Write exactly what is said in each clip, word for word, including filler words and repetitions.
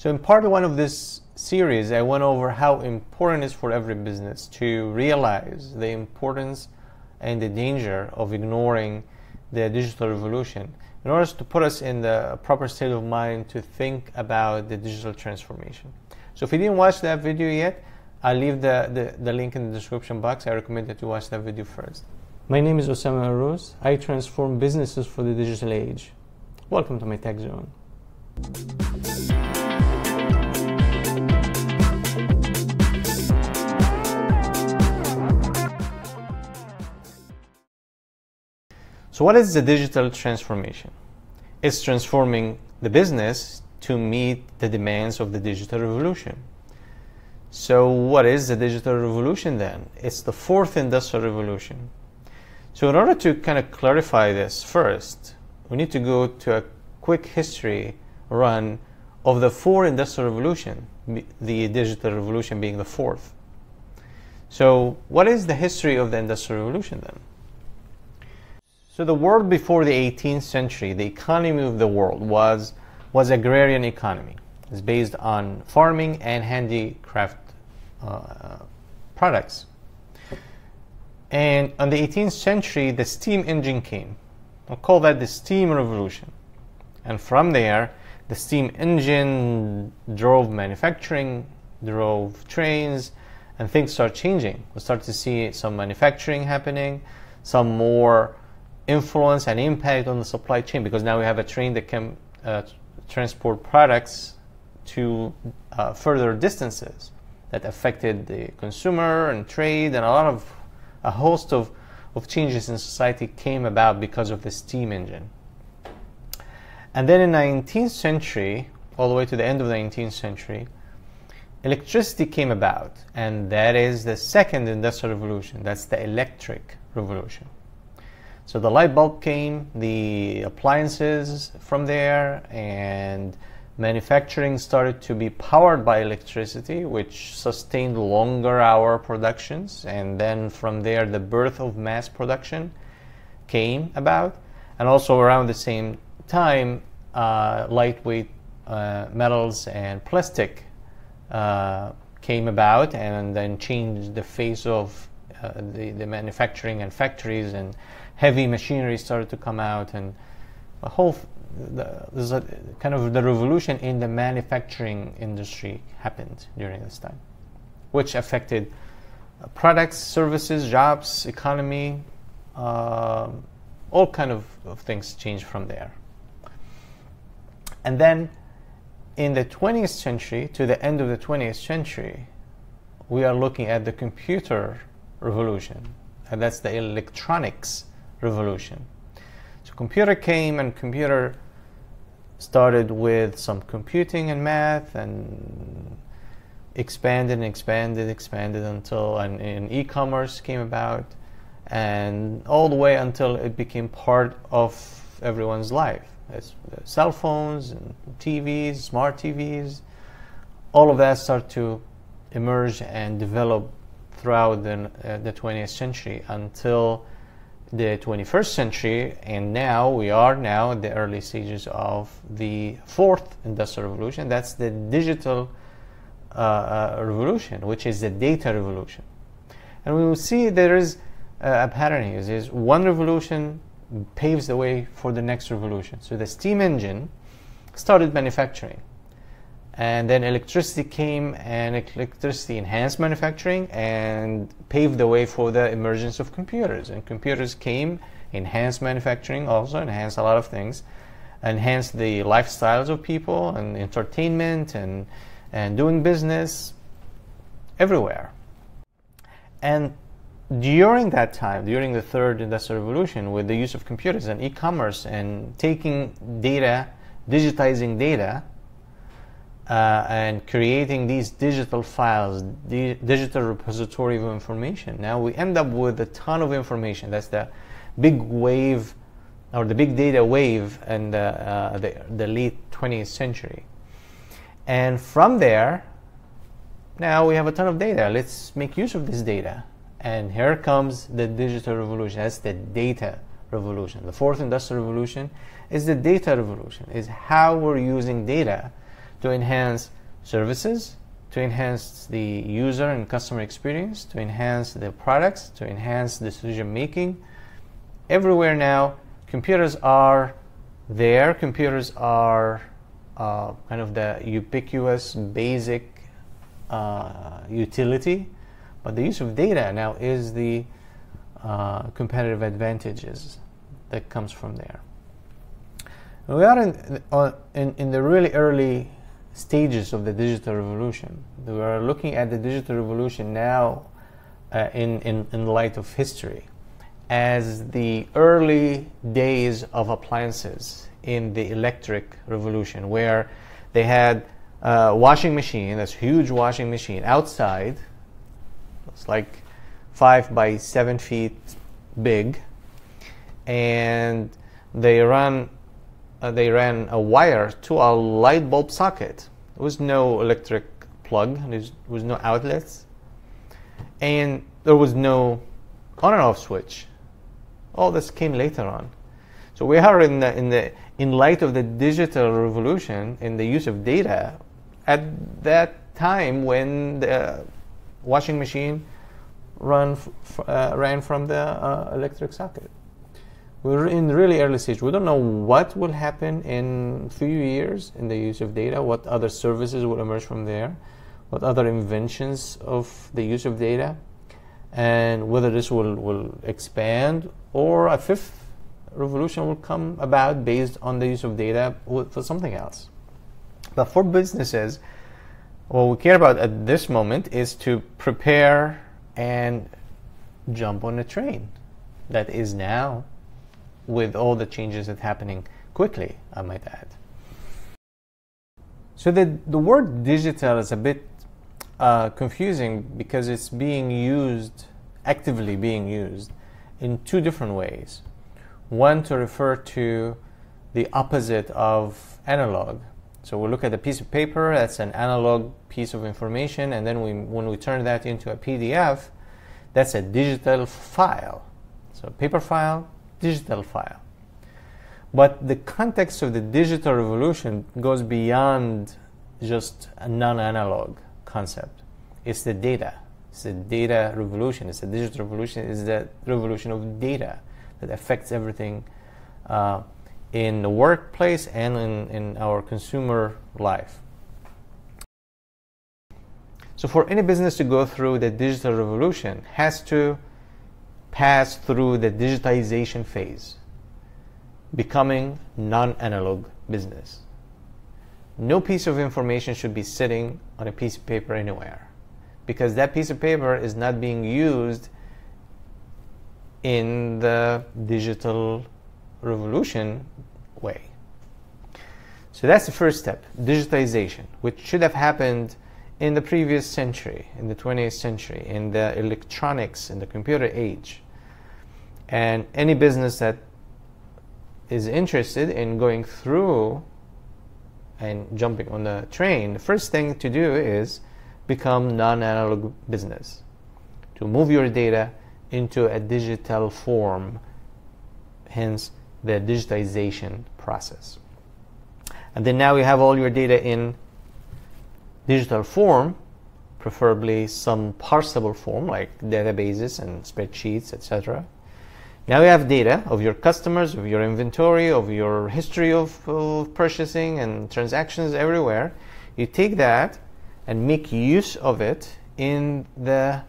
So in part one of this series, I went over how important it is for every business to realize the importance and the danger of ignoring the digital revolution in order to put us in the proper state of mind to think about the digital transformation. So if you didn't watch that video yet, I'll leave the, the, the link in the description box. I recommend that you watch that video first. My name is Ossama Elroos. I transform businesses for the digital age. Welcome to my Tech Zone. So what is the digital transformation? It's transforming the business to meet the demands of the digital revolution. So what is the digital revolution then? It's the fourth industrial revolution. So in order to kind of clarify this first, we need to go to a quick history run of the four industrial revolution, the digital revolution being the fourth. So what is the history of the industrial revolution then? So the world before the eighteenth century, the economy of the world was was agrarian economy. It's based on farming and handicraft uh, products. And on the eighteenth century, the steam engine came. We'll call that the steam revolution. And from there, the steam engine drove manufacturing, drove trains, and things start changing. We start to see some manufacturing happening, some more influence and impact on the supply chain, because now we have a train that can uh, transport products to uh, further distances. That affected the consumer and trade, and a lot of a host of, of changes in society came about because of the steam engine. And then in the nineteenth century, all the way to the end of the nineteenth century, electricity came about, and that is the second industrial revolution. That's the electric revolution. So the light bulb came, the appliances from there, and manufacturing started to be powered by electricity, which sustained longer hour productions. And then from there, the birth of mass production came about. And also around the same time, uh, lightweight uh, metals and plastic uh, came about, and then changed the face of uh, the, the manufacturing and factories, and heavy machinery started to come out, and a whole the, there's a kind of the revolution in the manufacturing industry happened during this time, which affected products, services, jobs, economy, uh, all kind of, of things changed from there. And then in the twentieth century, to the end of the twentieth century, we are looking at the computer revolution, and that's the electronics revolution. So computer came, and computer started with some computing and math, and expanded and expanded expanded until and, and e-commerce came about, and all the way until it became part of everyone's life. It's cell phones and T Vs, smart T Vs, all of that started to emerge and develop throughout the, uh, the twentieth century until the twenty-first century, and now we are now at the early stages of the fourth industrial revolution. That's the digital uh, uh, revolution, which is the data revolution. And we will see there is uh, a pattern here. Is one revolution paves the way for the next revolution. So the steam engine started manufacturing, and then electricity came, and electricity enhanced manufacturing and paved the way for the emergence of computers. And computers came, enhanced manufacturing also, enhanced a lot of things, enhanced the lifestyles of people and entertainment and, and doing business everywhere. And during that time, during the third industrial revolution, with the use of computers and e-commerce and taking data, digitizing data, Uh, and creating these digital files, the digital repository of information. Now we end up with a ton of information. That's the big wave, or the big data wave in the, uh, the, the late twentieth century. And from there, now we have a ton of data. Let's make use of this data. And here comes the digital revolution. That's the data revolution. The fourth industrial revolution is the data revolution, is how we're using data to enhance services, to enhance the user and customer experience, to enhance the products, to enhance decision making. Everywhere now, computers are there. Computers are uh, kind of the ubiquitous basic uh, utility, but the use of data now is the uh, competitive advantages that comes from there. We are in, in, in the really early stages of the digital revolution. We are looking at the digital revolution now uh, in, in, in light of history as the early days of appliances in the electric revolution, where they had a washing machine, this huge washing machine outside. It's like five by seven feet big, and they run Uh, they ran a wire to a light bulb socket. There was no electric plug, there was no outlets, and there was no on and off switch. All this came later on. So we are in the, in the in light of the digital revolution in the use of data at that time when the washing machine run f uh, ran from the uh, electric socket. We're in really early stage. We don't know what will happen in few years in the use of data, what other services will emerge from there, what other inventions of the use of data, and whether this will, will expand or a fifth revolution will come about based on the use of data for something else. But for businesses, what we care about at this moment is to prepare and jump on a train that is now, with all the changes that are happening quickly, I might add. So the, the word digital is a bit uh, confusing because it's being used, actively being used, in two different ways. One, to refer to the opposite of analog. So we look at a piece of paper, that's an analog piece of information, and then we, when we turn that into a P D F, that's a digital file. So paper file, digital file. But the context of the digital revolution goes beyond just a non-analog concept. It's the data. It's the data revolution. It's the digital revolution. It's the revolution of data that affects everything uh, in the workplace and in, in our consumer life. So for any business to go through the digital revolution has to pass through the digitization phase, becoming non-analog business. No piece of information should be sitting on a piece of paper anywhere, because that piece of paper is not being used in the digital revolution way. So that's the first step, digitization, which should have happened in the previous century, in the twentieth century, in the electronics, in the computer age. And any business that is interested in going through and jumping on the train, the first thing to do is become non-analog business, to move your data into a digital form, hence the digitization process. And then now you have all your data in digital form, preferably some parsable form like databases and spreadsheets, et cetera. Now you have data of your customers, of your inventory, of your history of, of purchasing and transactions everywhere. You take that and make use of it in the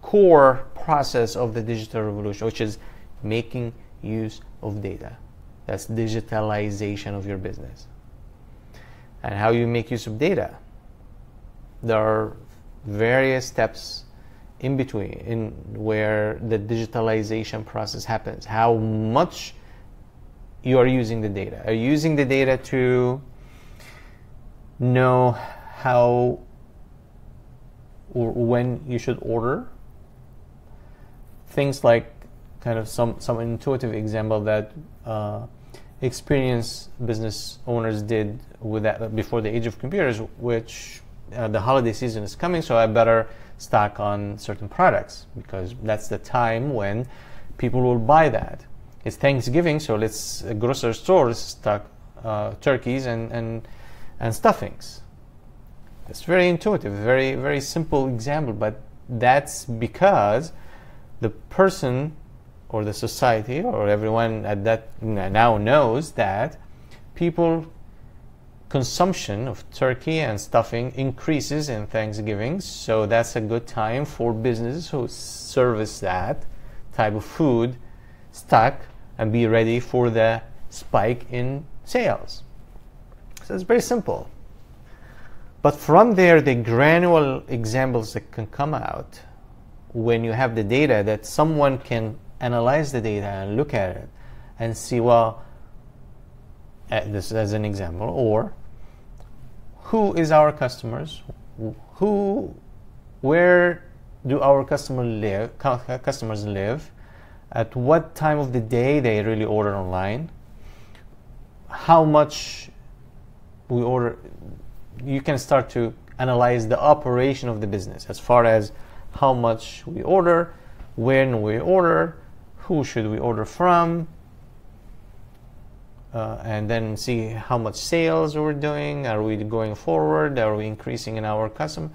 core process of the digital revolution, which is making use of data. That's digitalization of your business. And how you make use of data? There are various steps in between in where the digitalization process happens. How much you are using the data. Are you using the data to know how or when you should order? Things like kind of some, some intuitive example that uh, experienced business owners did with that before the age of computers, which Uh, the holiday season is coming, so I better stock on certain products because that's the time when people will buy that. It's Thanksgiving, so let's uh, grocery stores stock uh, turkeys and, and, and stuffings. It's very intuitive, very, very simple example, but that's because the person or the society or everyone at that now knows that people consumption of turkey and stuffing increases in Thanksgiving, so that's a good time for businesses who service that type of food stock and be ready for the spike in sales. So it's very simple. But from there, the granular examples that can come out when you have the data that someone can analyze the data and look at it and see, well, uh, this as an example, or who is our customers, who, where do our customer live, customers live, at what time of the day they really order online, how much we order. You can start to analyze the operation of the business as far as how much we order, when we order, who should we order from, uh, and then see how much sales we're doing. Are we going forward? Are we increasing in our custom?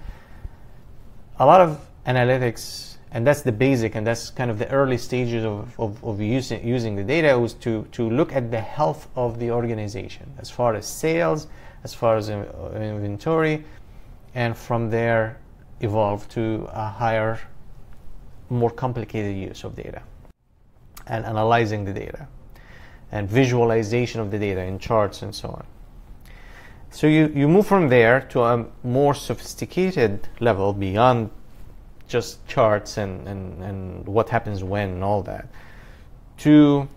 A lot of analytics, and that's the basic, and that's kind of the early stages of, of, of using, using the data, was to, to look at the health of the organization as far as sales, as far as inventory, and from there evolve to a higher, more complicated use of data and analyzing the data and visualization of the data in charts and so on. So you, you move from there to a more sophisticated level beyond just charts and, and, and what happens when and all that, to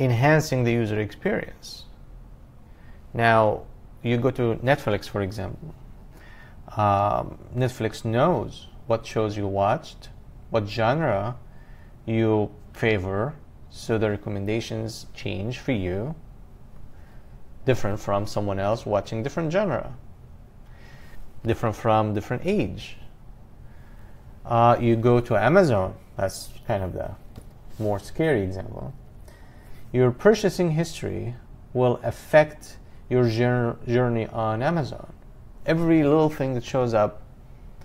enhancing the user experience. Now, you go to Netflix, for example. Um, Netflix knows what shows you watched, what genre you favor, so the recommendations change for you, different from someone else watching different genre, different from different age. Uh, you go to Amazon, that's kind of the more scary example. Your purchasing history will affect your journey on Amazon. Every little thing that shows up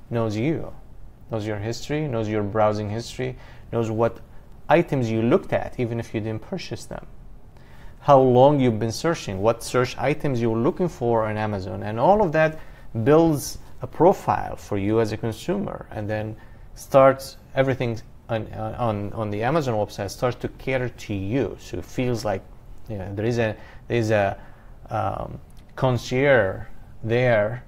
knows you, knows your history, knows your browsing history, knows what items you looked at, even if you didn't purchase them, how long you've been searching, what search items you're looking for on Amazon, and all of that builds a profile for you as a consumer, and then starts everything on, on, on the Amazon website starts to cater to you, so it feels like, you know, there is a, there is a Um, concierge there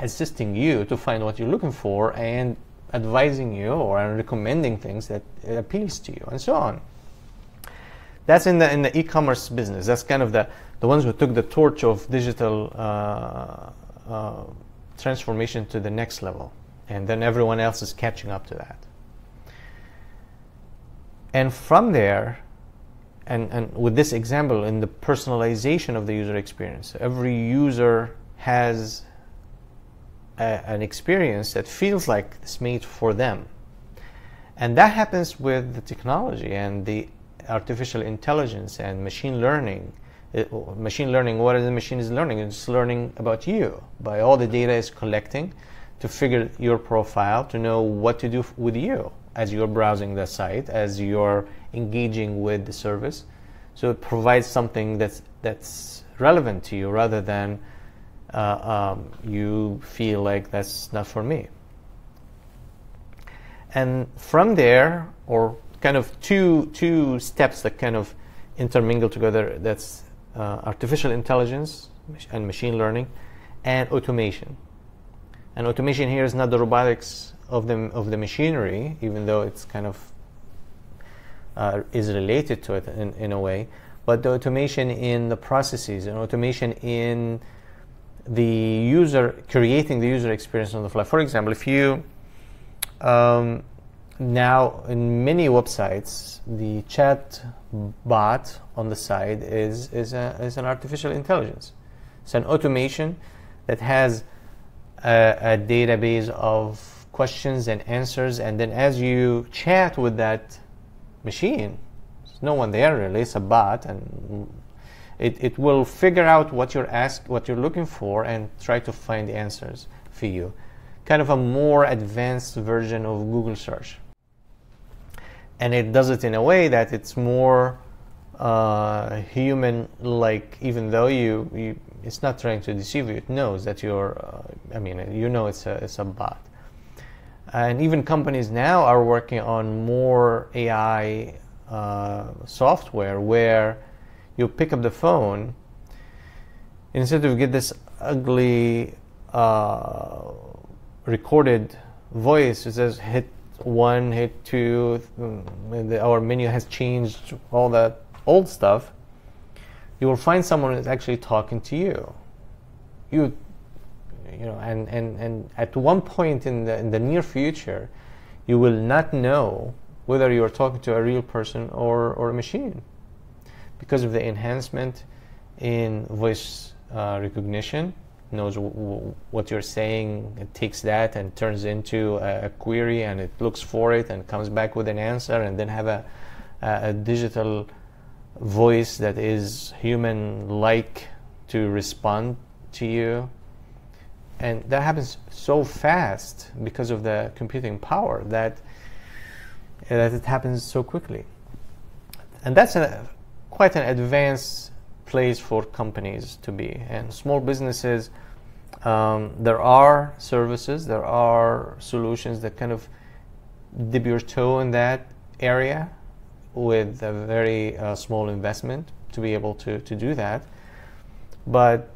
assisting you to find what you're looking for and advising you or recommending things that appeals to you and so on. That's in the in the e-commerce business. That's kind of the the ones who took the torch of digital uh, uh, transformation to the next level, and then everyone else is catching up to that. And from there, And, and with this example, in the personalization of the user experience, every user has a, an experience that feels like it's made for them. And that happens with the technology and the artificial intelligence and machine learning. It, machine learning, what is the machine is learning? It's learning about you by all the data it's collecting to figure your profile, to know what to do with you as you're browsing the site, as you're engaging with the service. So it provides something that's that's relevant to you rather than uh, um, you feel like that's not for me. And from there, or kind of two two steps that kind of intermingle together, that's uh, artificial intelligence and machine learning and automation. And automation here is not the robotics of the, of the machinery, even though it's kind of Uh, is related to it in, in a way, but the automation in the processes and automation in the user, creating the user experience on the fly. For example, if you um, now in many websites, the chat bot on the side is, is, a, is an artificial intelligence. It's an automation that has a, a database of questions and answers, and then as you chat with that machine, there's no one there really, it's a bot, and it, it will figure out what you're asked, what you're looking for, and try to find the answers for you. Kind of a more advanced version of Google search. And it does it in a way that it's more uh, human-like, even though you, you, it's not trying to deceive you. It knows that you're, uh, I mean, you know it's a, it's a bot. And even companies now are working on more A I uh, software where you pick up the phone, instead of get this ugly uh, recorded voice, it says hit one, hit two, the, our menu has changed, all that old stuff, you will find someone is actually talking to you. You, you know, and, and, and at one point in the, in the near future, you will not know whether you are talking to a real person or, or a machine, because of the enhancement in voice uh, recognition. Knows w w what you're saying, it takes that and turns into a, a query, and it looks for it and comes back with an answer, and then have a, a, a digital voice that is human-like to respond to you. And that happens so fast because of the computing power that, that it happens so quickly. And that's a, quite an advanced place for companies to be, and small businesses. Um, there are services, there are solutions that kind of dip your toe in that area with a very uh, small investment to be able to, to do that. But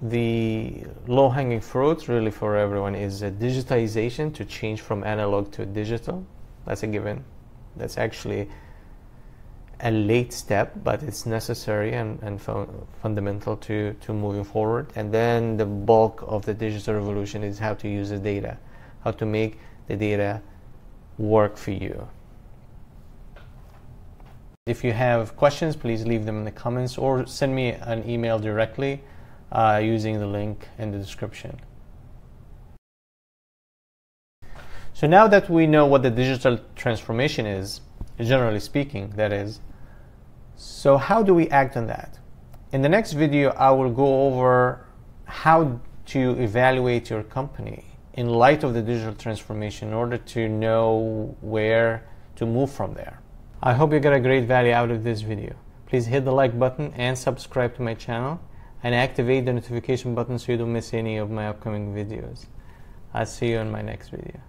the low-hanging fruit really for everyone is a digitization, to change from analog to digital. That's a given. That's actually a late step, but it's necessary and, and fundamental to, to moving forward. And then the bulk of the digital revolution is how to use the data, how to make the data work for you. If you have questions, please leave them in the comments or send me an email directly uh, using the link in the description. So now that we know what the digital transformation is, generally speaking, that is, so how do we act on that? In the next video, I will go over how to evaluate your company in light of the digital transformation in order to know where to move from there. I hope you got a great value out of this video. Please hit the like button and subscribe to my channel, and activate the notification button so you don't miss any of my upcoming videos. I'll see you in my next video.